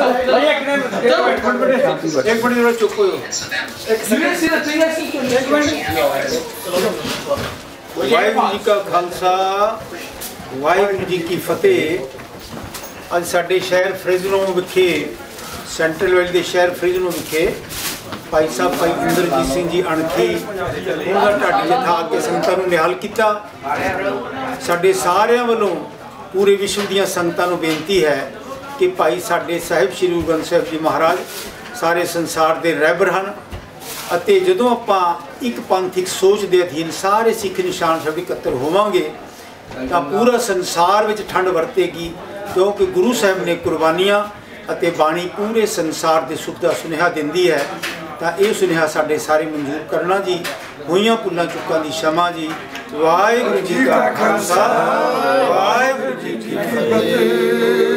वाहिगुरू जी का खालसा वाहिगुरू जी की फतेह। अज साडे शहर फ्रेज़नो विखे सेंट्रल वैली के शहर फ्रेज़नो विखे भाई साहब भाई गुरदीप सिंह जी अणखी उन्होंने ढाड जथा आके संगतां नूं निहाल कीता। साडे सारिआं वल्लों पूरे विश्व दीआं संगतां नूं बेनती है कि भाई साडे साहिब श्री गुरु ग्रंथ साहिब जी महाराज सारे संसार के रहबर हैं अते जदों आपां एक पंथिक सोच के अधीन सारे सिख निशान साहिब इकट्ठे होवांगे तां पूरा संसार विच ठंड वरतेगी, क्योंकि गुरु साहिब ने कुर्बानियां अते बाणी पूरे संसार के सुख का सुनेहा दिंदी है। तो यह सुनेहा साडे सारे मंजूर करना जी। होईयां पुलां चुक्कां दी क्षमा जी। वाहिगुरू जी का खालसा वाहिगुरू जी की फतेह।